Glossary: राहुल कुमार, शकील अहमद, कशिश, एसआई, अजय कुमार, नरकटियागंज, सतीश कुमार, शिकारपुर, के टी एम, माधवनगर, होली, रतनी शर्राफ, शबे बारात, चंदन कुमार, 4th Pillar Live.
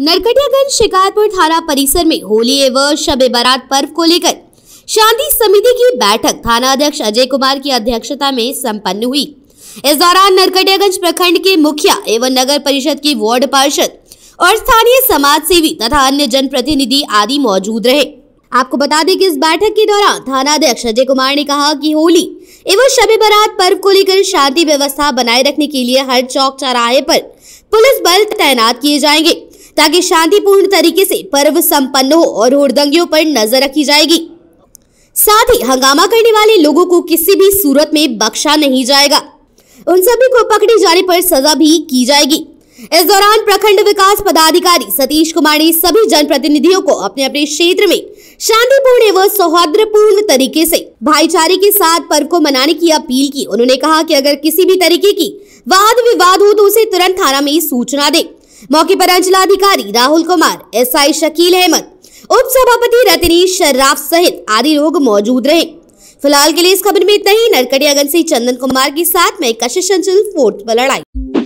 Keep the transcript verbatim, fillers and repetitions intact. नरकटियागंज शिकारपुर थाना परिसर में होली एवं शबे बारात पर्व को लेकर शांति समिति की बैठक थाना अध्यक्ष अजय कुमार की अध्यक्षता में संपन्न हुई। इस दौरान नरकटियागंज प्रखंड के मुखिया एवं नगर परिषद की वार्ड पार्षद और स्थानीय समाज सेवी तथा अन्य जनप्रतिनिधि आदि मौजूद रहे। आपको बता दें कि इस बैठक के दौरान थाना अध्यक्ष अजय कुमार ने कहा कि होली एवं शबे बारात पर्व को लेकर शांति व्यवस्था बनाए रखने के लिए हर चौक चौराहे पर पुलिस बल तैनात किए जाएंगे ताकि शांतिपूर्ण तरीके से पर्व संपन्न हो और हुड़दंगियों पर नजर रखी जाएगी। साथ ही हंगामा करने वाले लोगों को किसी भी सूरत में बख्शा नहीं जाएगा, उन सभी को पकड़े जाने पर सजा भी की जाएगी। इस दौरान प्रखंड विकास पदाधिकारी सतीश कुमार ने सभी जनप्रतिनिधियों को अपने अपने क्षेत्र में शांतिपूर्ण एवं सौहार्दपूर्ण तरीके से भाईचारे के साथ पर्व को मनाने की अपील की। उन्होंने कहा कि अगर किसी भी तरीके की वाद विवाद हो तो उसे तुरंत थाना में सूचना दे। मौके पर अंचलाधिकारी राहुल कुमार, एसआई शकील अहमद, उप सभापति रतनी शर्राफ सहित आदि लोग मौजूद रहे। फिलहाल के लिए इस खबर में इतना ही। नरकटियागंज से चंदन कुमार के साथ मैं कशिश, फोर्थ पिलर लाइव।